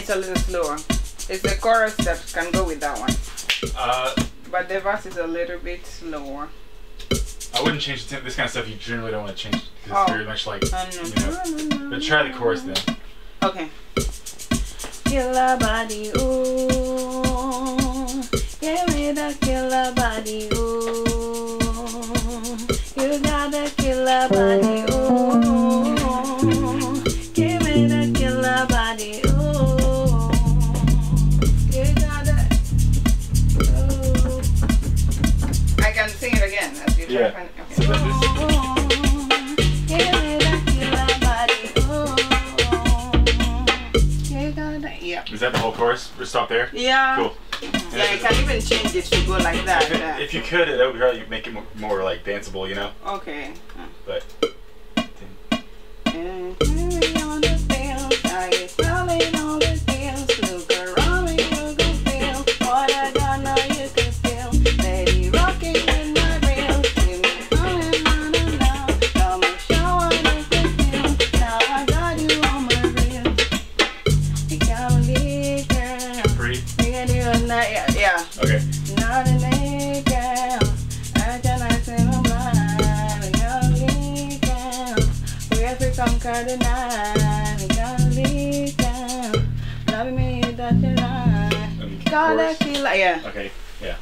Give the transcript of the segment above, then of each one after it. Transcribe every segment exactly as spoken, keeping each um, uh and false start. it's a little slower. It's the chorus that can go with that one. Uh, but the verse is a little bit slower. I wouldn't change the tempo. This kind of stuff you generally don't want to change. Because oh. it's very much like, um, you know. But try the chorus then. Okay. Killer body, ooh. Give me the killer body, ooh. You got the killer body, ooh. Give me the killer body, ooh. You got the, ooh. I can sing it again. As you try yeah. Okay. So that is Is that the whole chorus? We'll stop there? Yeah. Cool. And yeah, you can it. even change it to go like that. If, it, yeah. if you could, that would probably make it more, more like danceable, you know? Okay. But. And maybe on the field, I get selling all the fields. Look around me, you can feel what I got now, you can feel. Lady rocking with my reels. Give me on and on and on. Come and show what you can feel. Now I got you on my reels. You got me. Yeah, yeah. Okay. Not a naked girl. I can I say my mind. We gotta leave down. We have to conquer the night. We gotta leave down. Loving me that you like. Gotta feel like, yeah. Okay, yeah, nice.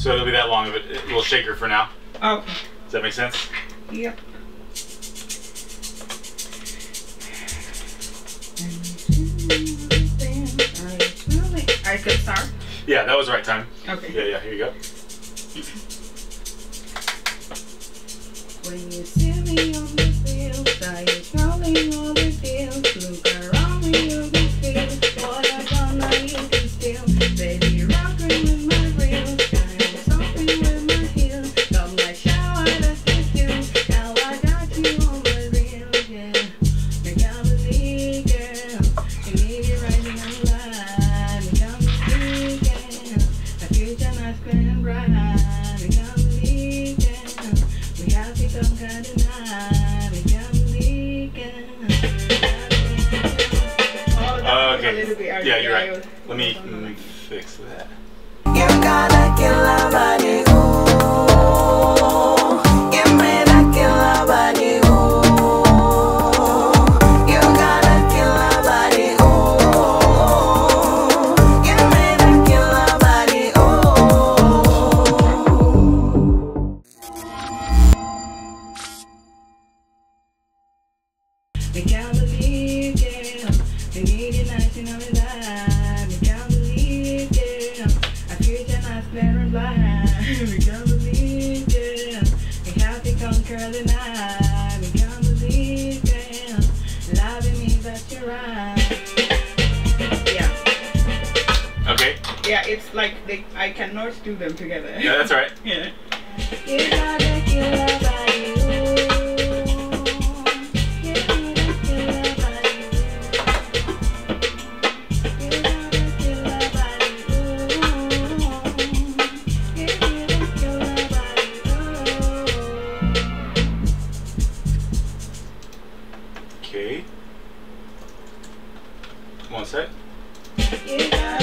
So it'll be that long of it. It will shake her for now. Okay. Does that make sense? Yep. I could start? Yeah, that was the right time. Okay. Yeah, yeah, here you go. When you see me on the field, I am calling all the fields. Look around me, you can feel what I found now you can steal. Baby, rockin' with my reels. Yeah, you're right. Let me, let me fix that. You got a killer body, ooh. Give me the killer body, ooh. You got a killer body, ooh. Give me the killer body, ooh. We can't believe it. We need it nice in our lives. We can't believe them. We have to conquer the night. We can't believe them. Loving me that you're right. Yeah. Okay. Yeah, it's like they, I cannot do them together. Yeah, that's right. Yeah. You gotta kill a body. One sec. You gotta,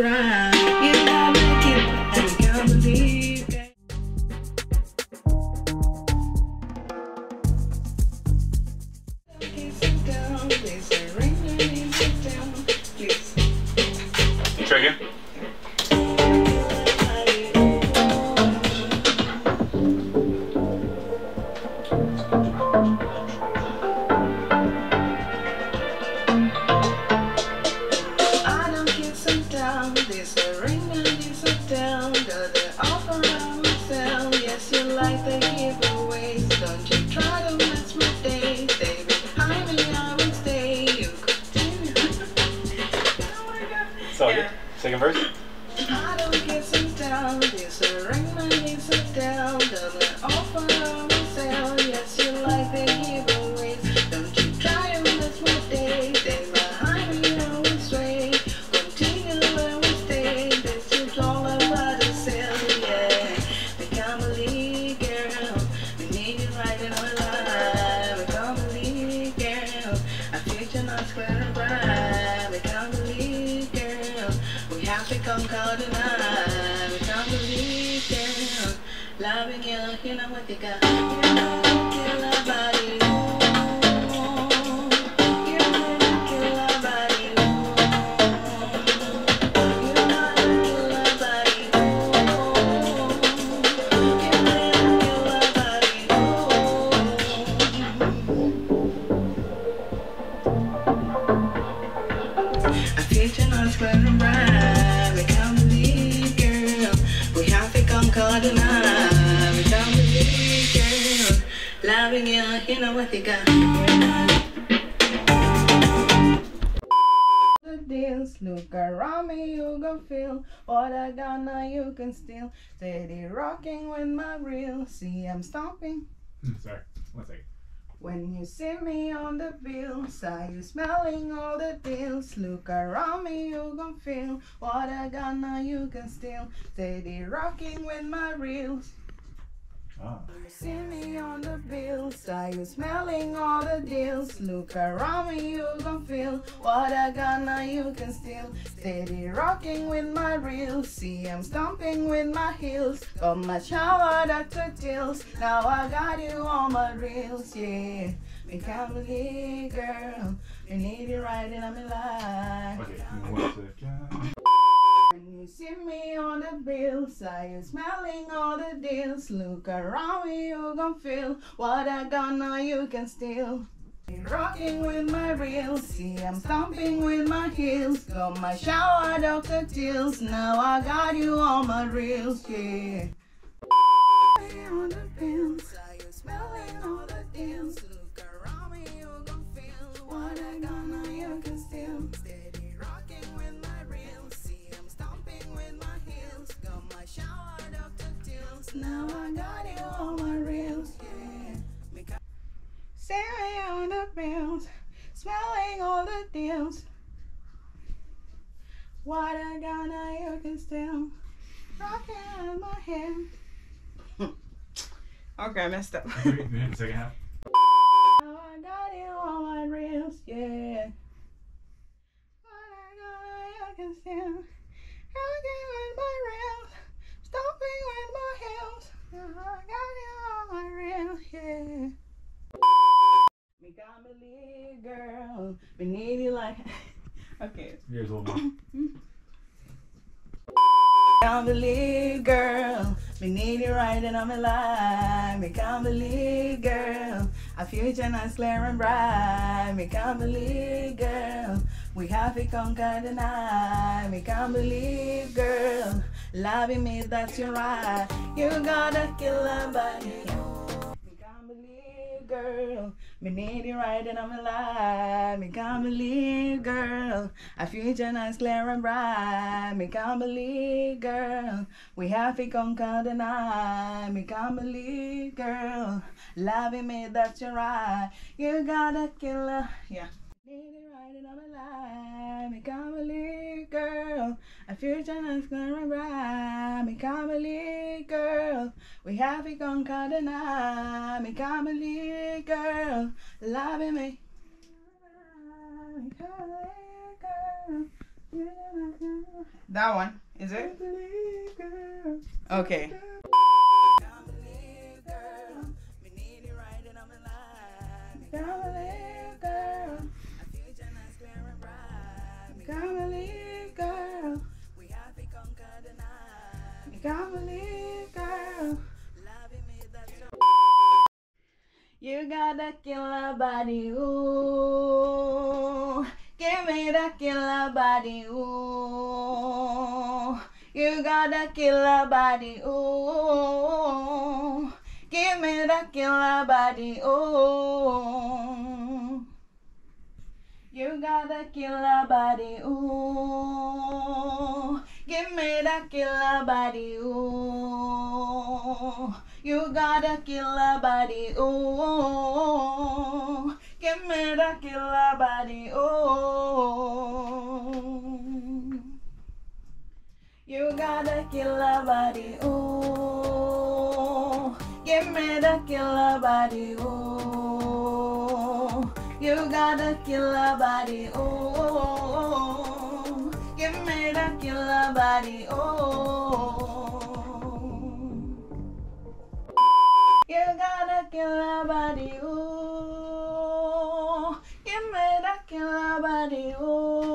around. You gotta make it, and you gotta believe that. Sit down, please. Sit down, please. Try again. Second verse. I don't get some down, this ring my needs up down, double offer myself, yes you like the giveaways. Don't you try and miss my day, they behind me I will sway. Continue I will stay, this is all about the sale, yeah. We can't believe girl, we need it right in our life. We can't believe girl, our future not square and bright. We can't believe girl, we come called and I we can't believe it. Loving you, you know what you got. You know the killer body. You know the killer body. You know the killer body. You know the killer body. I'm teaching us where to ride. Loving you, you know what you got. The deals, look around me, you gon' feel what I got now. You can steal. Steady rocking with my reel. See, I'm stomping. Sorry, one second. When you see me on the bills, are you smelling all the deals? Look around me, you gon' feel what I got now. You can steal. Steady rocking with my reels. Oh. You see me on the bills, are you smelling all the deals? Look around me, you gon' feel what I got now. You can steal. Steady rocking with my reels. See, I'm stomping with my heels. Got my shower, doctor deals. Now I got you on my reels, yeah. We can't believe, girl, we need you right and I'm alive. Okay, one second. You see me on the bills, are you smelling all the deals? Look around me, you gon' feel what I got now. You can steal. Rocking with my reels, see I'm stomping with my heels. Got my shower, doctor deals. Now I got you on my reels, yeah. On the bills, are you smelling all the deals? Look around me, you gon' feel what I got now. You can steal. Steady rocking with my reels. Now I got you on my reels, yeah. See me on the bills, smelling all the deals. What I got now you can steal. Rocking out my head. Okay, I messed up. Second half. Now I got you on my reels, yeah. What I got now you can steal. Rocking with my reels, stomping with my heels. I got you on my reels, yeah. We got me little girl, we need you like. Okay. Here's one more. Can't believe, girl, we need you right and I'm alive. We can't believe, girl, our future nice, clear and bright. We can't believe, girl, we have it conquered the night. We can't believe, girl, loving me, that's your right. You got a killer body. We can't believe, girl, we need you right and I'm alive. We can't believe, girl, our future nice, clear and bright. We can't believe, girl, we have it conquered the night. We can't believe, girl, loving me, that's your right. You got a killer, yeah. Need it right and I'm alive. We can't believe, girl, our future nice, clear and bright. We can't believe, girl, we have it conquered the night. We can't believe, girl, loving me. I can't believe, girl. That one, is it? Okay. You got a killer body, ooh. Give me the killer body, ooh. You got a killer body, ooh. Give me the killer body, ooh. You got a killer body, ooh. Give me the killer body, ooh. You got a killer body, ooh. Give me the killer body, ooh. You got a killer body, ooh. Give me the killer body, ooh. You got a killer body, ooh. Give me the killer body, ooh. You got a killer body, ooh. Give me that killer body, ooh. You got a killer body, ooh. Give me that killer body, ooh.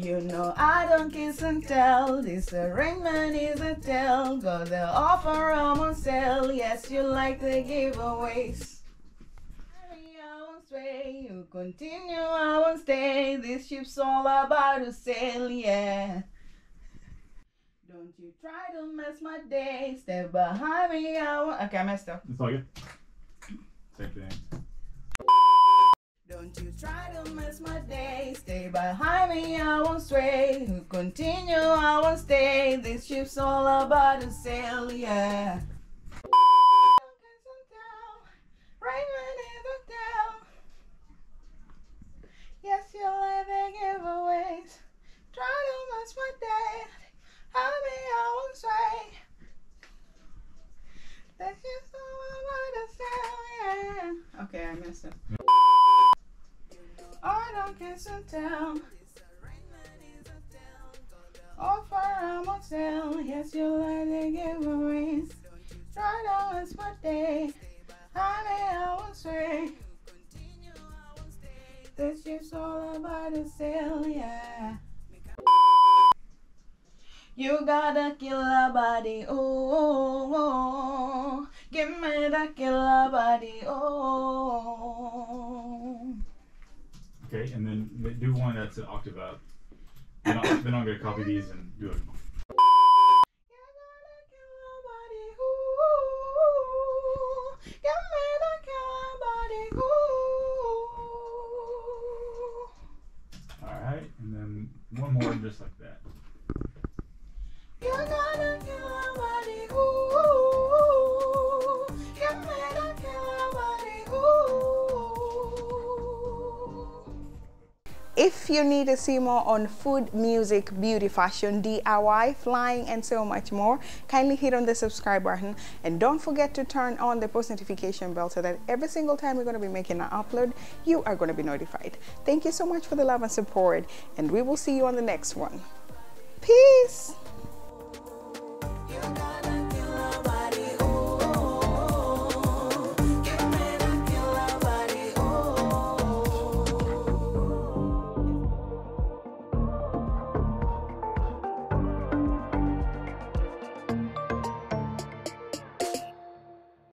You know I don't kiss and tell. This arrangement is a tell. Got the offer on sale. Yes, you like the giveaways. You continue, I won't stay. This ship's all about to sail, yeah. Don't you try to mess my day. Step behind me, I won't. Okay, I messed up. It's all good. Take the end. Don't you try to mess my day. Stay behind me, I won't sway. You continue, I won't stay. This ship's all about to sail, yeah. Okay, I missed it. I don't kiss and tell. Offer, I'm on sale. Yes, you like the giveaways. Try to miss my day. Honey, I won't sway. This ship's all about a sale, yeah. You got a killer body, ooh, ooh, ooh. Give me that killer body, ooh. Okay, and then do one that's an octave up. Then, I'll, then I'm gonna copy these and do it. You got a killer body, ooh. Give me that killer body, ooh. All right, and then one more just like that. You got a killer body, ooh. Give me that killer body, ooh. If you need to see more on food, music, beauty, fashion, D I Y, flying, and so much more, kindly hit on the subscribe button. And don't forget to turn on the post notification bell so that every single time we're going to be making an upload, you are going to be notified. Thank you so much for the love and support. And we will see you on the next one. Peace.